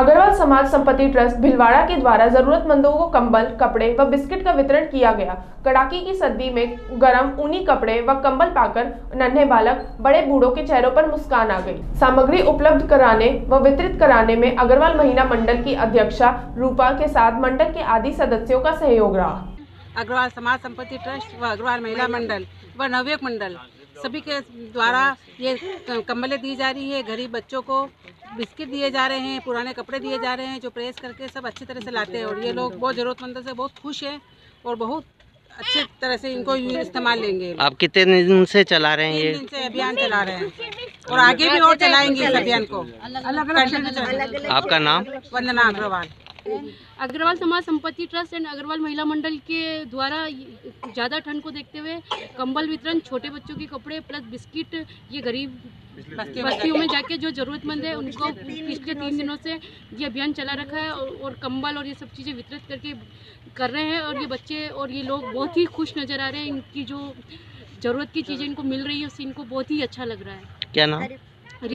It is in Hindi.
अग्रवाल समाज संपत्ति ट्रस्ट भीलवाड़ा के द्वारा जरूरतमंदों को कंबल, कपड़े व बिस्किट का वितरण किया गया। कड़ाके की सर्दी में गर्म ऊनी कपड़े व कंबल पाकर नन्हे बालक बड़े बूढ़ों के चेहरों पर मुस्कान आ गई। सामग्री उपलब्ध कराने व वितरित कराने में अग्रवाल महिला मंडल की अध्यक्षा रूपा के साथ मंडल के आदि सदस्यों का सहयोग रहा। अग्रवाल समाज संपत्ति ट्रस्ट व अग्रवाल महिला मंडल व नवयुवक मंडल सभी के द्वारा ये कंबलें दी जा रही है। गरीब बच्चों को बिस्किट दिए जा रहे हैं, पुराने कपड़े दिए जा रहे हैं, जो प्रेस करके सब अच्छी तरह से लाते हैं और ये लोग बहुत ज़रूरतमंदों से बहुत खुश हैं और बहुत अच्छी तरह से इनको इस्तेमाल लेंगे। आप कितने दिन से चला रहे हैं? 3 दिन से अभियान चला रहे हैं और आगे भी और चलाएंगे इस अभियान को। आपका नाम? वंदना अग्रवाल। अग्रवाल समाज संपत्ति ट्रस्ट एंड अग्रवाल महिला मंडल के द्वारा ज़्यादा ठंड को देखते हुए कंबल वितरण, छोटे बच्चों के कपड़े प्लस बिस्किट ये गरीब बस्तियों में जाके जो ज़रूरतमंद है उनको पिछले 3 दिनों से ये अभियान चला रखा है और कंबल और ये सब चीज़ें वितरित करके कर रहे हैं और ये बच्चे और ये लोग बहुत ही खुश नज़र आ रहे हैं। इनकी जो ज़रूरत की चीज़ें इनको मिल रही है उससे इनको बहुत ही अच्छा लग रहा है। क्या नाम?